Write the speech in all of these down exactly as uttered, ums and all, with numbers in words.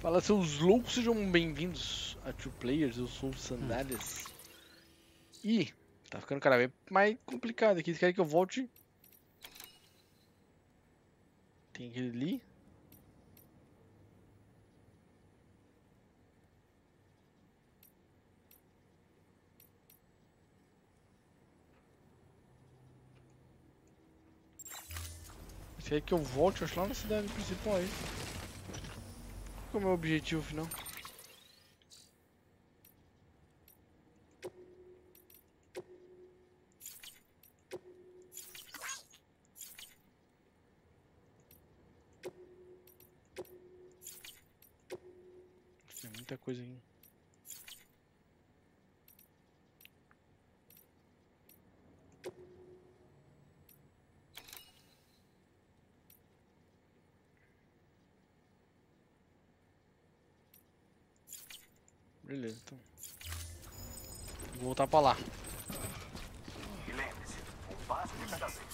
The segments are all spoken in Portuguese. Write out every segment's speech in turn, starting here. Fala, seus loucos, sejam bem-vindos a Two Players, eu sou o Sandalhas. Hum. Ih, tá ficando cada vez mais complicado aqui, vocês querem que eu volte? Tem aquele ali. Se é que eu volte, eu acho lá na cidade principal aí. Qual é o meu objetivo final? Tem muita coisa aí. Beleza, então. Vou voltar pra lá. E lembre-se, um passo de cada vez.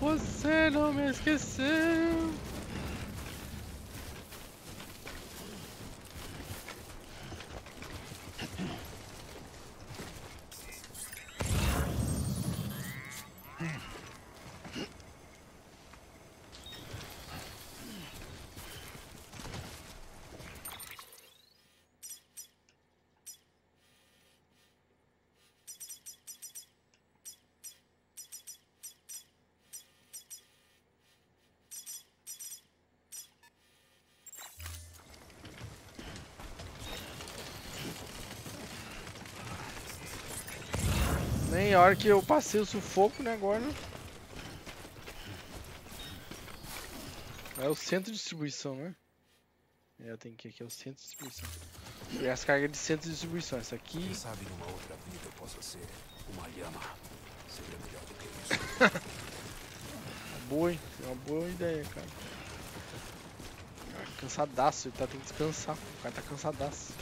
Você não me esqueceu. A hora que eu passei o sufoco, né, agora é o centro de distribuição, né? É, tem que ir aqui, é o centro de distribuição. E as cargas de centro de distribuição, essa aqui. Quem sabe numa outra vida eu possa ser uma llama. Seria melhor do que isso. Boa, hein? É uma boa ideia, cara. Cara, cansadaço, ele tá, tem que descansar. O cara tá cansadaço.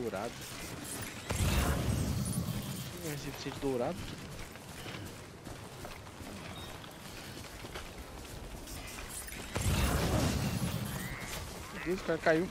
Dourado. Tem um recipiente dourado. Meu Deus, o cara caiu.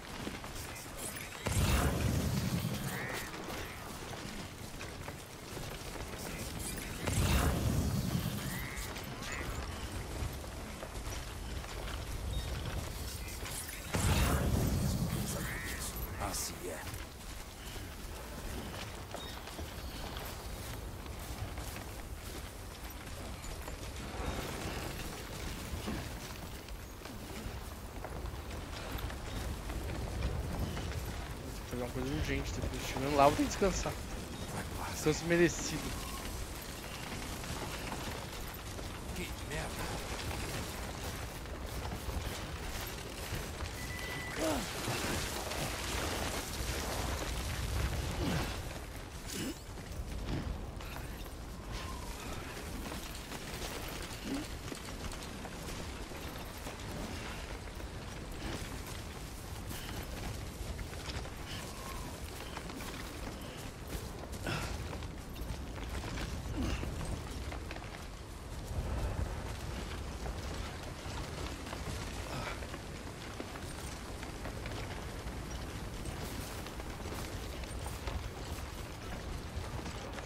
Uma coisa urgente, tá chegando lá, eu vou ter que descansar. Descanso merecido. Que merda!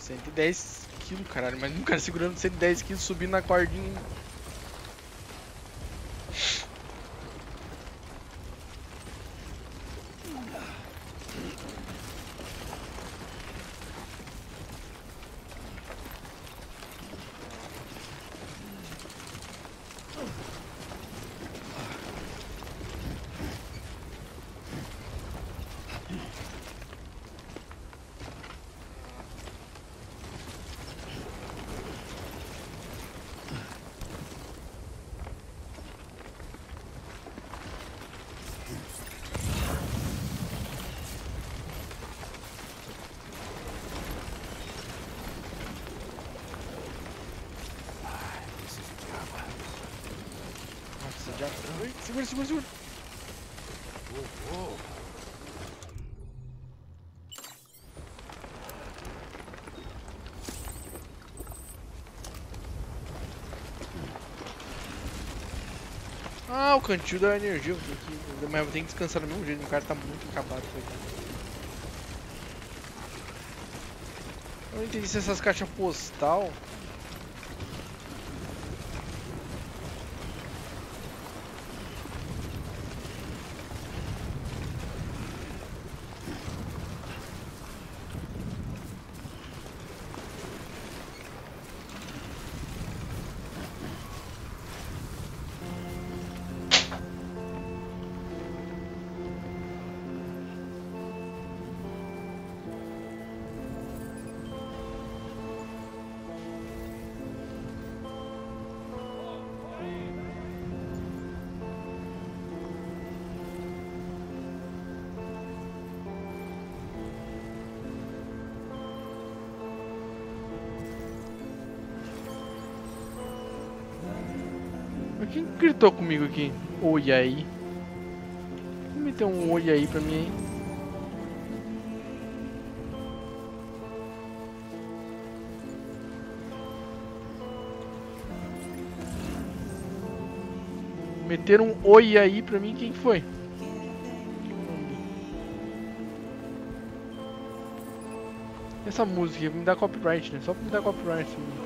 cento e dez quilos, caralho. Mas um cara segurando cento e dez quilos subindo na cordinha. Segura, segura, segura. Oh, oh. Ah, o cantil da energia. Mas eu tenho que descansar do mesmo jeito. O cara tá muito acabado. Eu não entendi se essas caixas postal. Quem gritou comigo aqui? Oi aí. Vou meter um oi aí pra mim, hein? Meter um oi aí pra mim, quem foi? Essa música me dá copyright, né? Só pra me dar copyright. Né?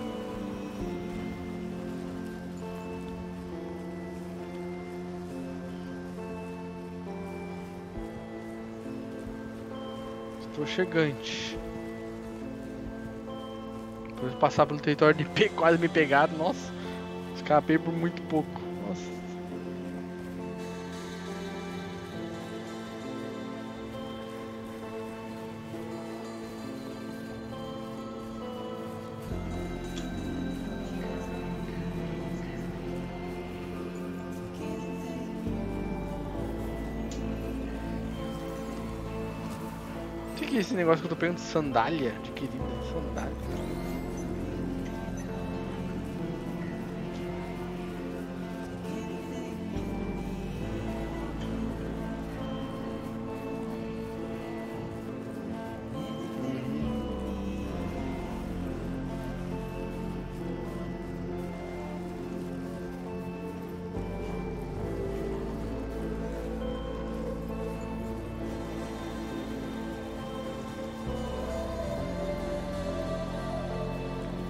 Estou chegante. Depois de passar pelo território de P, quase me pegaram. Nossa, escapei por muito pouco. Nossa. Que esse negócio que eu tô pegando? Sandália? De querida, sandália.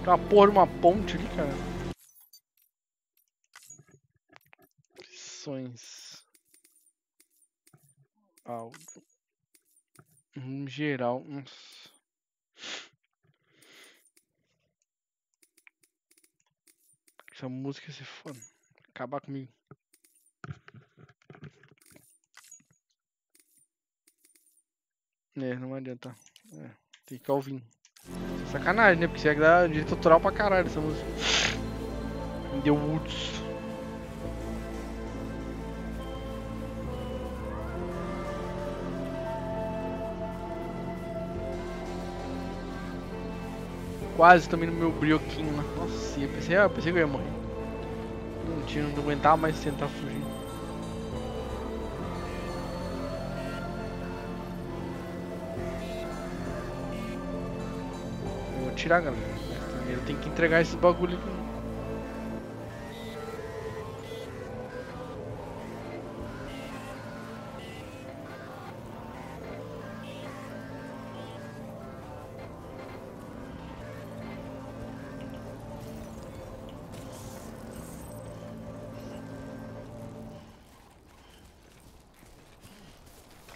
Pra pôr uma ponte ali, cara. Pressões. Algo. Em geral. Nossa. Essa música ia ser foda. Acabar comigo. É, não adianta. É, tem que ficar ouvindo. Sacanagem, né? Porque você dá direito autoral pra caralho essa música. Me deu Woods. Quase também no meu brioquinho lá. Nossa, eu pensei, eu pensei que eu ia morrer. Não tinha, não aguentava mais tentar fugir. Tirar, galera. Primeiro tem que entregar esses bagulho aqui.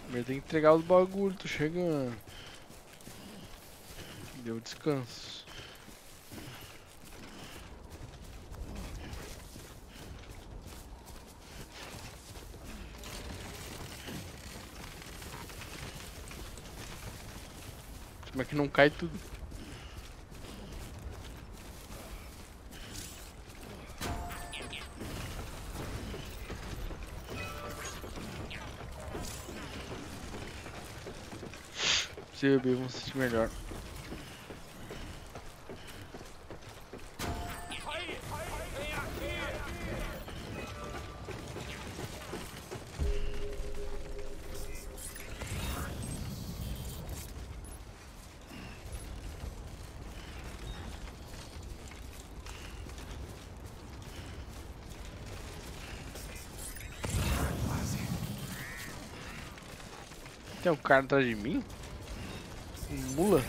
Primeiro tem que entregar os bagulho, tô chegando. Deu descanso. Como é que não cai tudo? Se eu beber, vamos sentir melhor. Tem um cara atrás de mim? Um mula?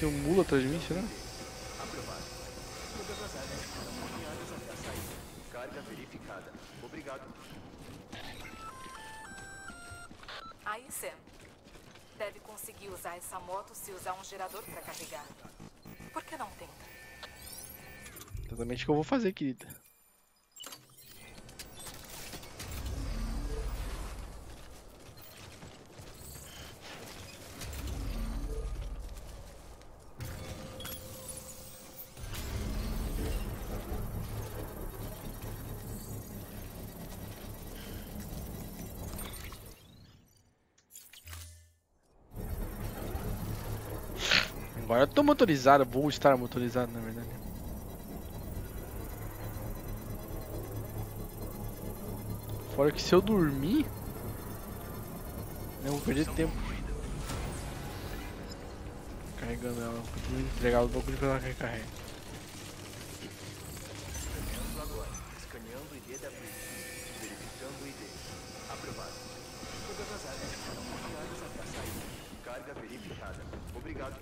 Tem um mula atrás de mim, será? Carga verificada. Obrigado. Aí, Sam. Deve conseguir usar essa moto se usar um gerador pra carregar. Por que não tenta? Exatamente o que eu vou fazer, querida. Agora eu tô motorizado, vou estar motorizado na verdade. Fora que se eu dormir, eu vou perder tempo. Carregando ela, vou entregar o bagulho pra ela recarregar. Escaneando agora, escaneando o I D da Bridges, verificando o I D. Aprovado. Todas as áreas foram montadas até a saída. Carga verificada. Obrigado.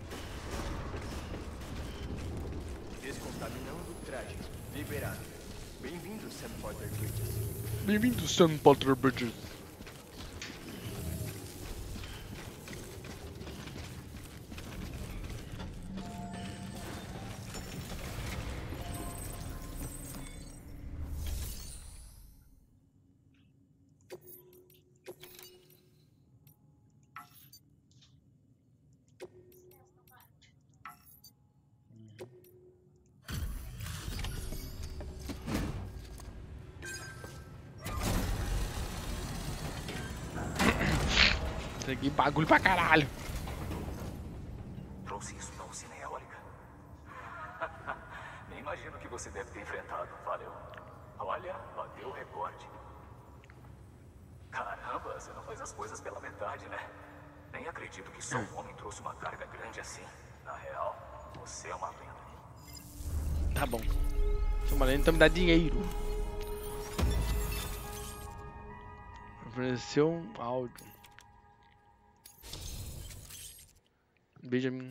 Descontaminando o traje. Liberado. Bem-vindo, Sam Porter Bridges. Bem-vindo, Sam Porter Bridges. Peguei bagulho pra caralho. Trouxe isso pra usina eólica. Nem imagino que você deve ter enfrentado. Valeu. Olha, bateu o recorde. Caramba, você não faz as coisas pela metade, né? Nem acredito que só um homem trouxe uma carga grande assim. Na real, você é uma lenda. Tá bom. Sou uma lenda, então me dá dinheiro. Ofereceu um áudio. Benjamin.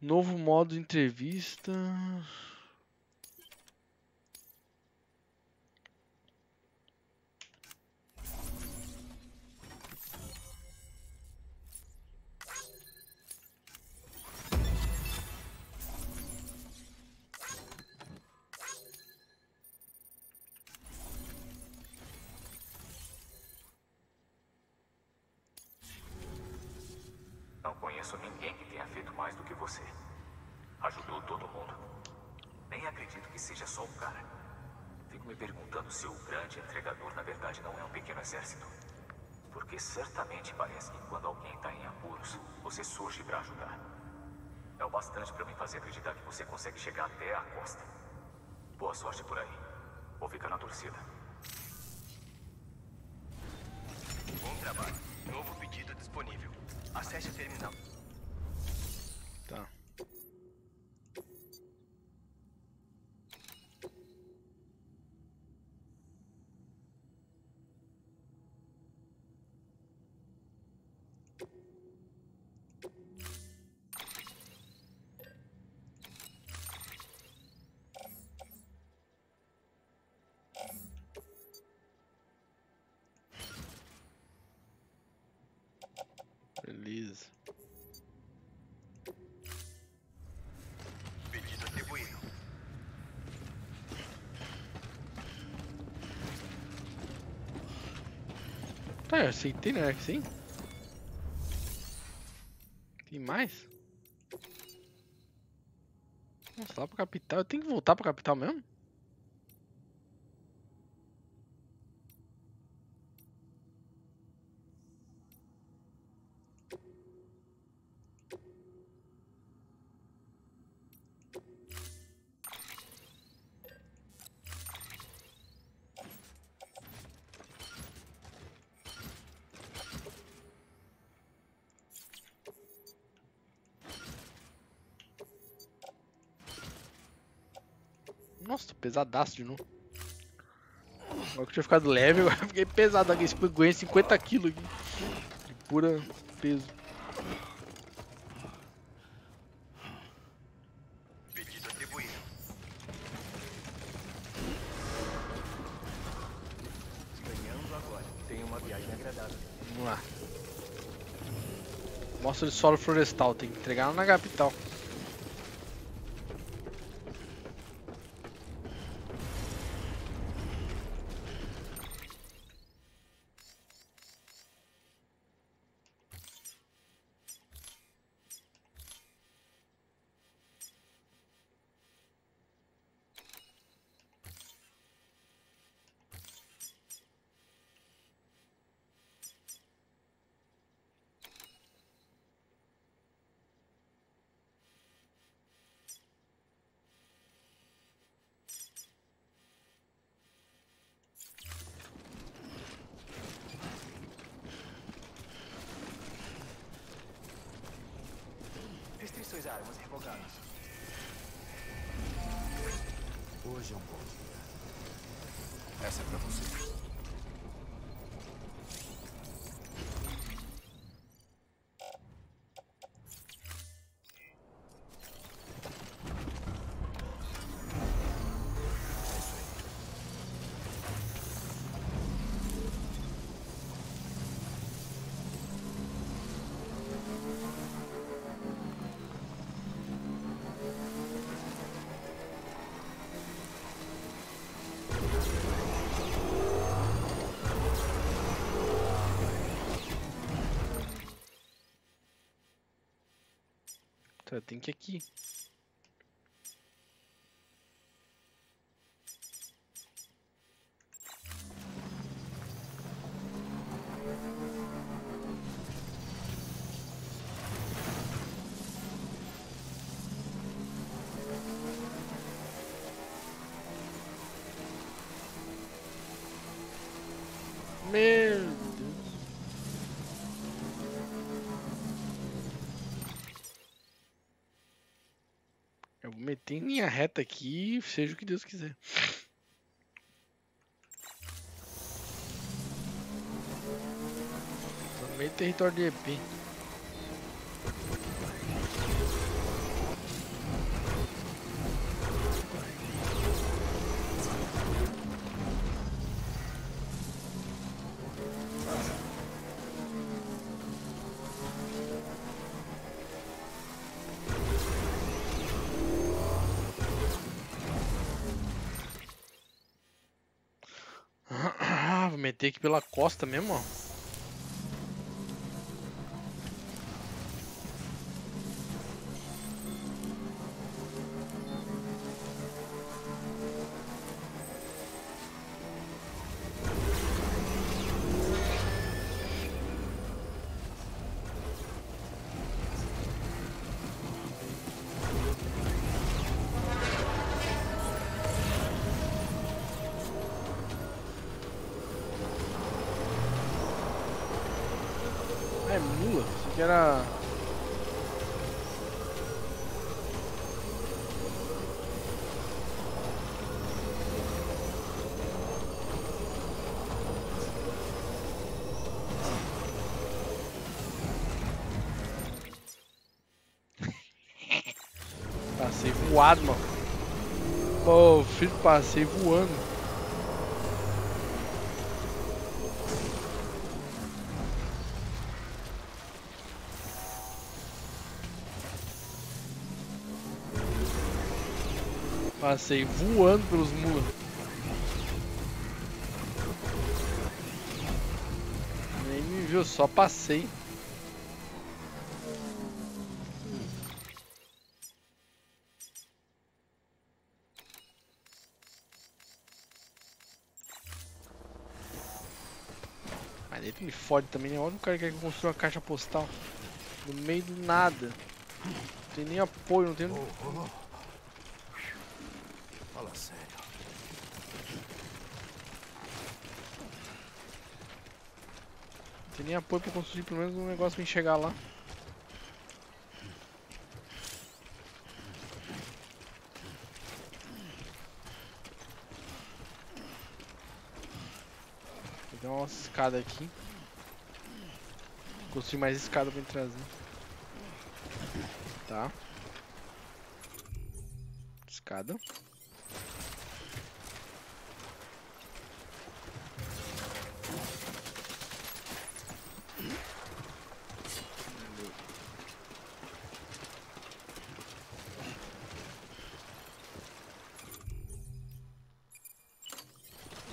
Novo modo de entrevista. Não conheço ninguém que tenha feito mais do que você. Ajudou todo mundo. Nem acredito que seja só um cara. Fico me perguntando se o grande entregador na verdade não é um pequeno exército. Porque certamente parece que quando alguém está em apuros, você surge para ajudar. É o bastante para me fazer acreditar que você consegue chegar até a costa. Boa sorte por aí. Vou ficar na torcida. Bom trabalho. Novo pedido disponível. Acesse o terminal. Tá. Beleza. Pedido atribuído. Tá, eu aceitei, né? Sim. Tem mais? Nossa, lá pra capital. Eu tenho que voltar pra capital mesmo? Nossa, tô pesadaço de novo. Agora que eu tinha ficado leve, agora eu fiquei pesado. Esse ganhei cinquenta quilos de pura peso. Pedido atribuído. Ganhamos agora. Tem uma viagem agradável. Vamos lá. Mostra de solo florestal. Tem que entregar na capital. Suas armas revogadas. Hoje é um bom dia. Essa é pra você. Eu tenho que ir aqui. Meu... Tem linha reta aqui, seja o que Deus quiser. Tô no meio do território de E P. Tem que ir pela costa mesmo, ó. Que era... Passei voado, mano. Pô, filho, passei voando. Passei voando pelos muros. Nem me viu, só passei. Mas ele me fode também, né? Olha o cara que quer que eu construa uma caixa postal no meio do nada. Não tem nem apoio, não tem... Oh, oh. Fala sério. Não tem nem apoio pra construir pelo menos um negócio pra enxergar lá. Vou dar uma escada aqui. Construir mais escada pra me trazer. Tá. Escada.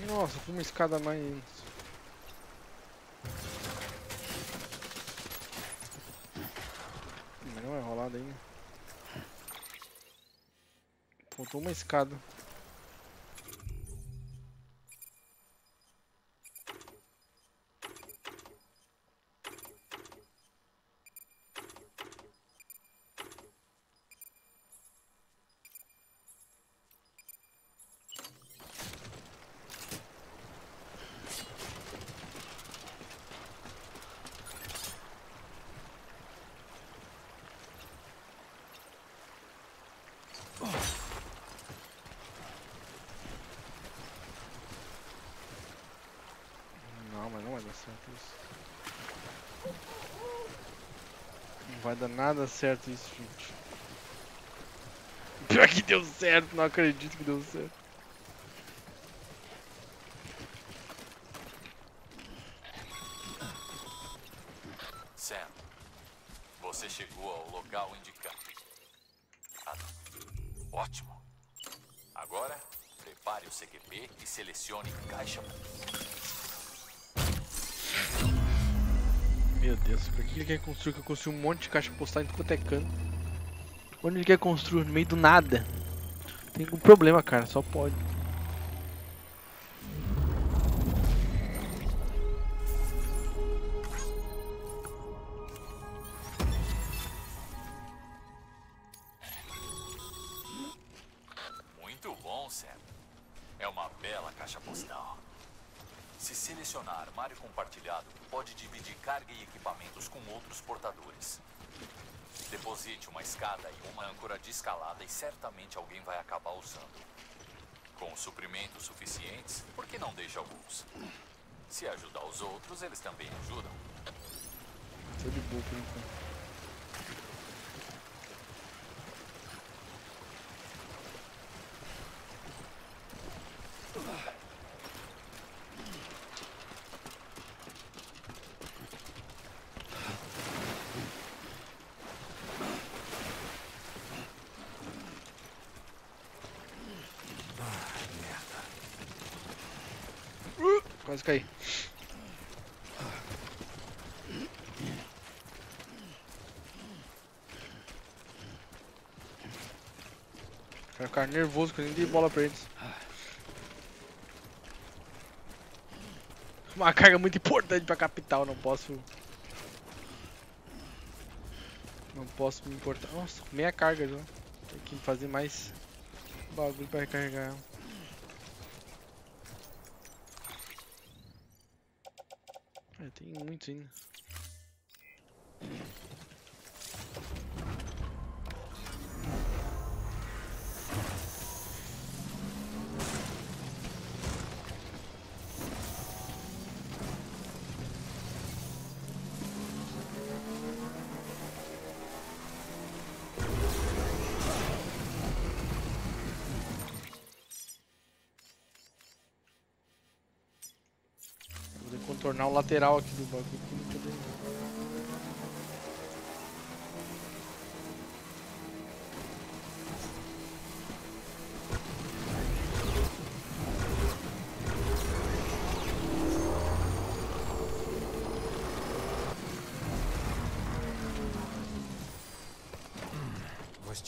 Nossa, uma escada mais. Mas não é rolada ainda. Faltou uma escada. Não vai dar nada certo isso, gente. Pior que deu certo, não acredito que deu certo. Sam, você chegou ao local indicado. Ah, não. Ótimo. Agora, prepare o C Q P e selecione caixa. Meu Deus, pra que ele quer construir? Que eu construí um monte de caixa postal em tudo canto. Onde ele quer construir? No meio do nada. Tem um problema, cara, só pode. Muito bom, Sam. É uma bela caixa postal. Se selecionar armário compartilhado, pode dividir carga e equipamentos com outros portadores. Deposite uma escada e uma âncora de escalada e certamente alguém vai acabar usando. Com suprimentos suficientes, por que não deixa alguns? Se ajudar os outros, eles também ajudam. Tô de boa por enquanto. Quase caí. Quero ficar nervoso que eu nem dei bola pra eles. Uma carga muito importante pra capital, não posso... Não posso me importar. Nossa, meia carga já. Tem que fazer mais bagulho pra recarregar. Tem muito ainda. Tornar o lateral aqui do banco.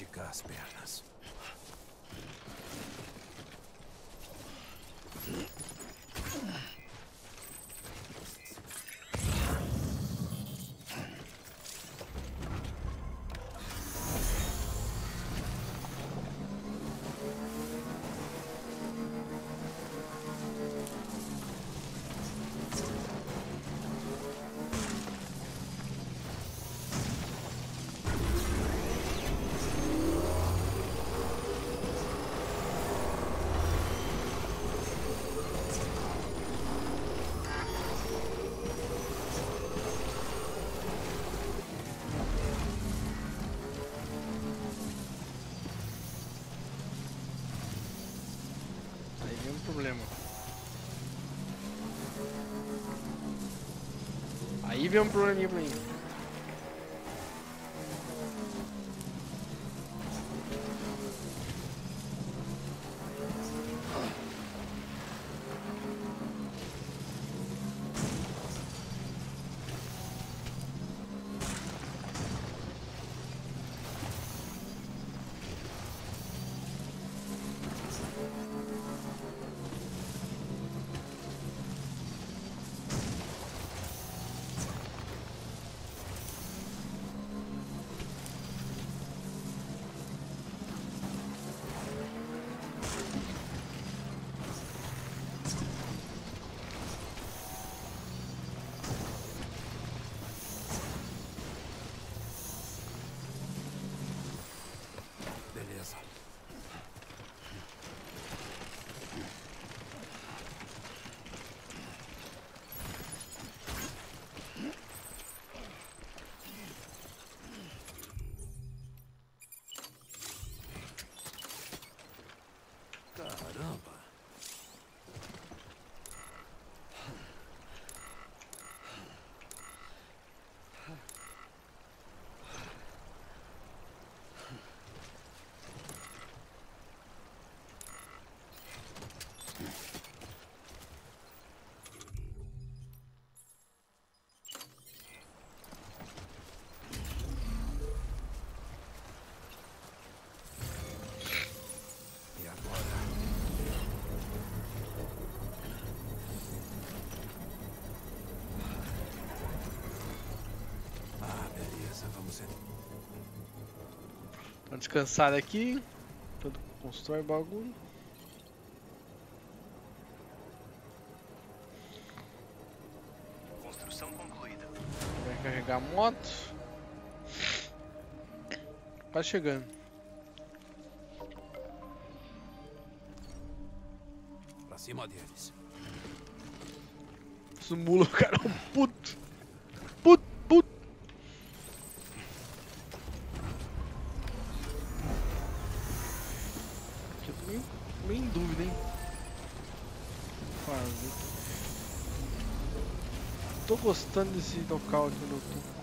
esticar as pernas. Aí vem um probleminha pra mim. Vamos descansar aqui, tanto constrói bagulho. Construção concluída. Vai carregar a moto. Tá chegando. Pra cima deles. Esse mula, o cara é um puto. Puto, puto. Meio em dúvida, hein? Quase. Tô gostando desse local aqui onde eu tô.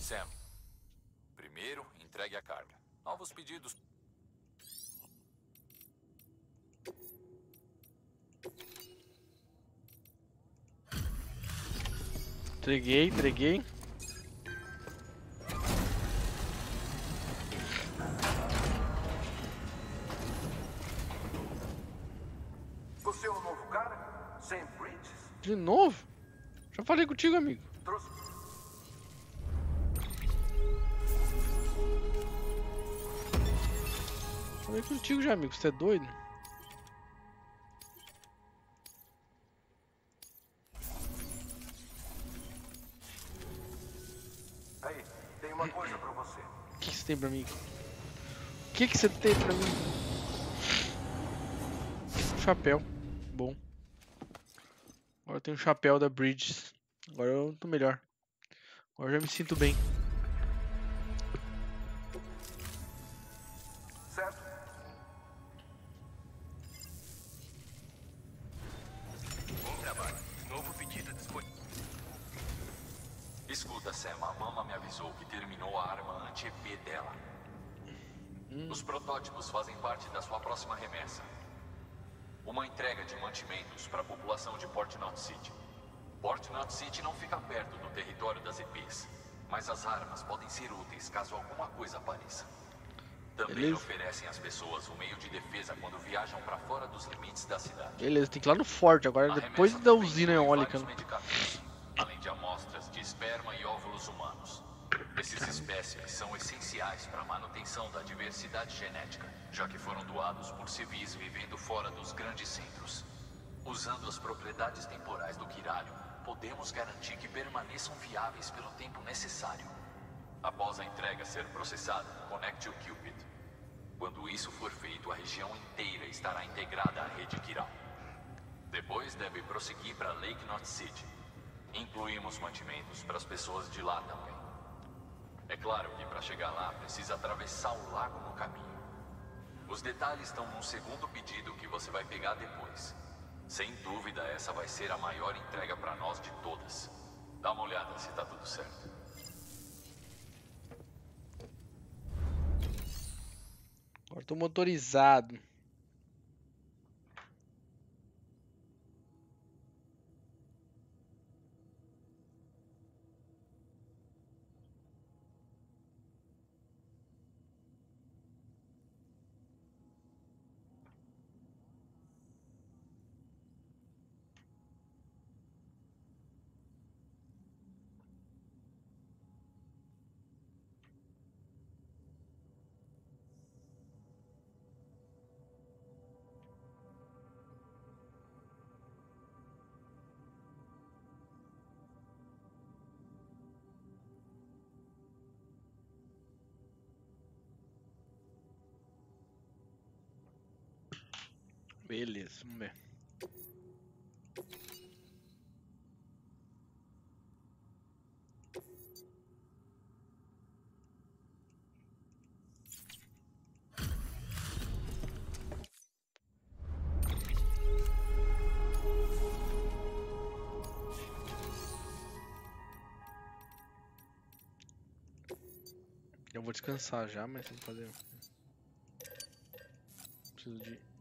Sam, primeiro entregue a carga. Novos pedidos. Entreguei, entreguei. Você é o novo cara? Sam Bridges? De novo? Já falei contigo, amigo. Trouxe. Falei contigo já, amigo, você é doido? Aí, tem uma coisa pra você. O que você tem pra mim? O que você tem pra mim? Um chapéu. Bom. Agora eu tenho um chapéu da Bridges. Agora eu tô melhor. Agora eu já me sinto bem. Mantimentos para a população de Port Knot City. Port Knot City não fica perto do território das E Ps, mas as armas podem ser úteis caso alguma coisa apareça. Também Beleza. Oferecem às pessoas um meio de defesa quando viajam para fora dos limites da cidade. Beleza, tem que ir lá no forte agora, a depois da usina eólica. Além de amostras de esperma e óvulos humanos. Esses espécimes são essenciais para a manutenção da diversidade genética, já que foram doados por civis vivendo fora dos grandes centros. Usando as propriedades temporais do Quiralho, podemos garantir que permaneçam viáveis pelo tempo necessário. Após a entrega ser processada, conecte o Qubit. Quando isso for feito, a região inteira estará integrada à rede Quiral. Depois deve prosseguir para Lake North City. Incluímos mantimentos para as pessoas de lá também. É claro que para chegar lá, precisa atravessar o lago no caminho. Os detalhes estão num segundo pedido que você vai pegar depois. Sem dúvida, essa vai ser a maior entrega para nós de todas. Dá uma olhada se tá tudo certo. Agora tô motorizado. Beleza, vamos ver. Eu vou descansar já, mas tem que fazer. Preciso de.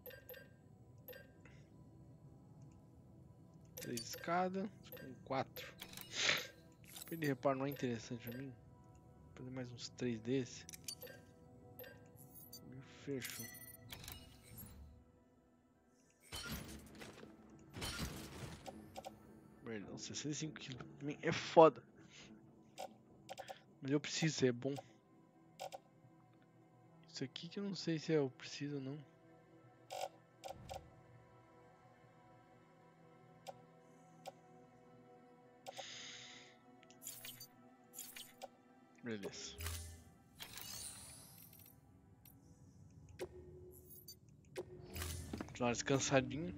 Três escadas, quatro. Perder reparo não é interessante pra mim. Vou fazer mais uns três desse. Fechou. Perdão, sessenta e cinco quilos também é foda. Mas eu preciso, é bom. Isso aqui que eu não sei se eu preciso ou não. Beleza. Continuar descansadinho.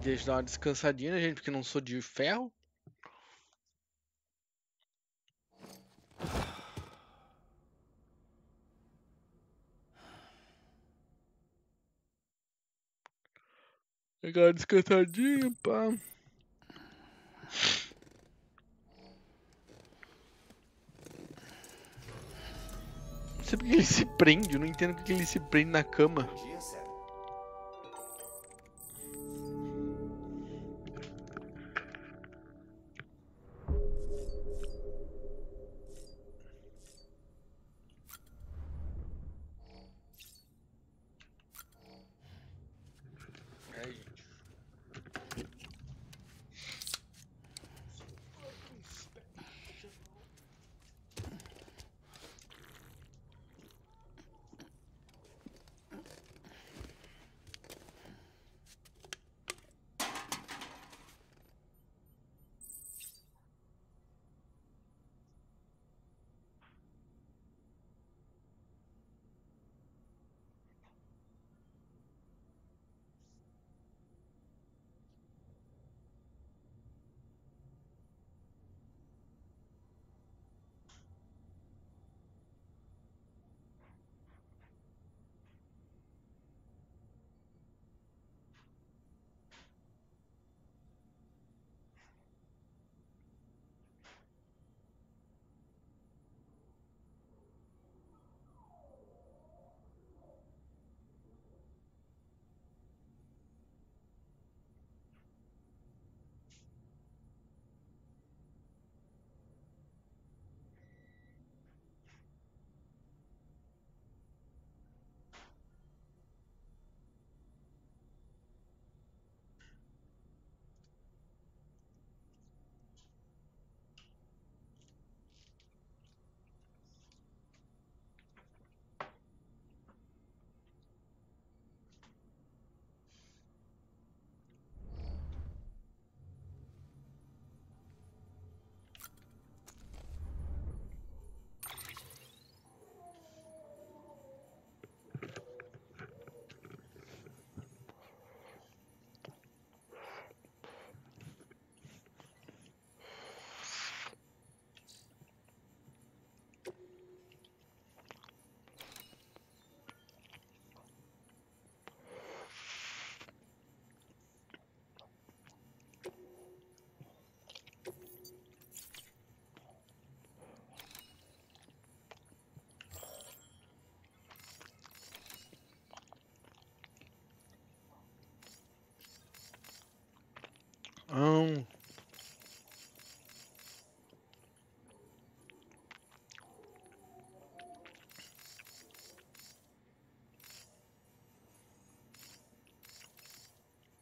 Deixa eu dar uma descansadinha, né, gente? Porque não sou de ferro. Pegar descansadinho, pá. Não sei porque ele se prende, eu não entendo porque ele se prende na cama.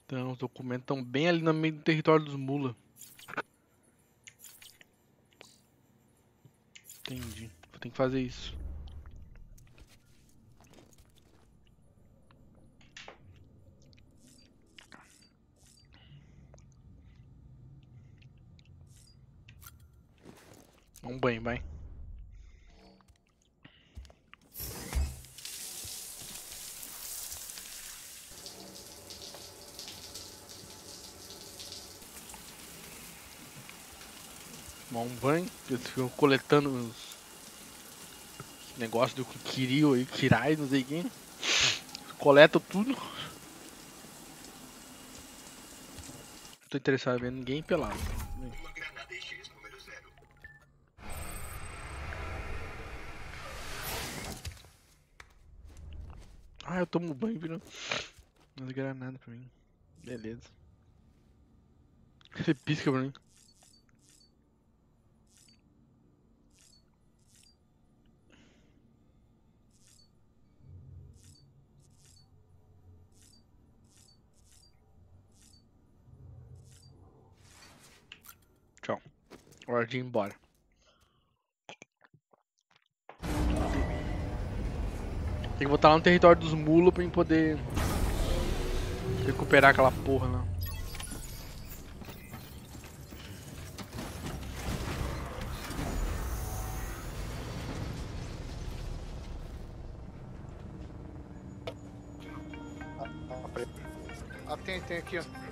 Então, os documentos estão bem ali no meio do território dos mula. Entendi. Vou ter que fazer isso. Um banho, vai. Tomar um banho, eles ficam coletando os negócios do Quiral e Quirai, não sei quem. Coleta tudo. Não tô interessado em ver ninguém pelado. Ah, eu tomo banho, virou umas granadas pra mim. Beleza. Ele pisca pra mim. Tchau. Hora de ir embora. Tem que voltar lá no território dos mulos pra eu poder recuperar aquela porra lá. Ah, tem, tem aqui, ó.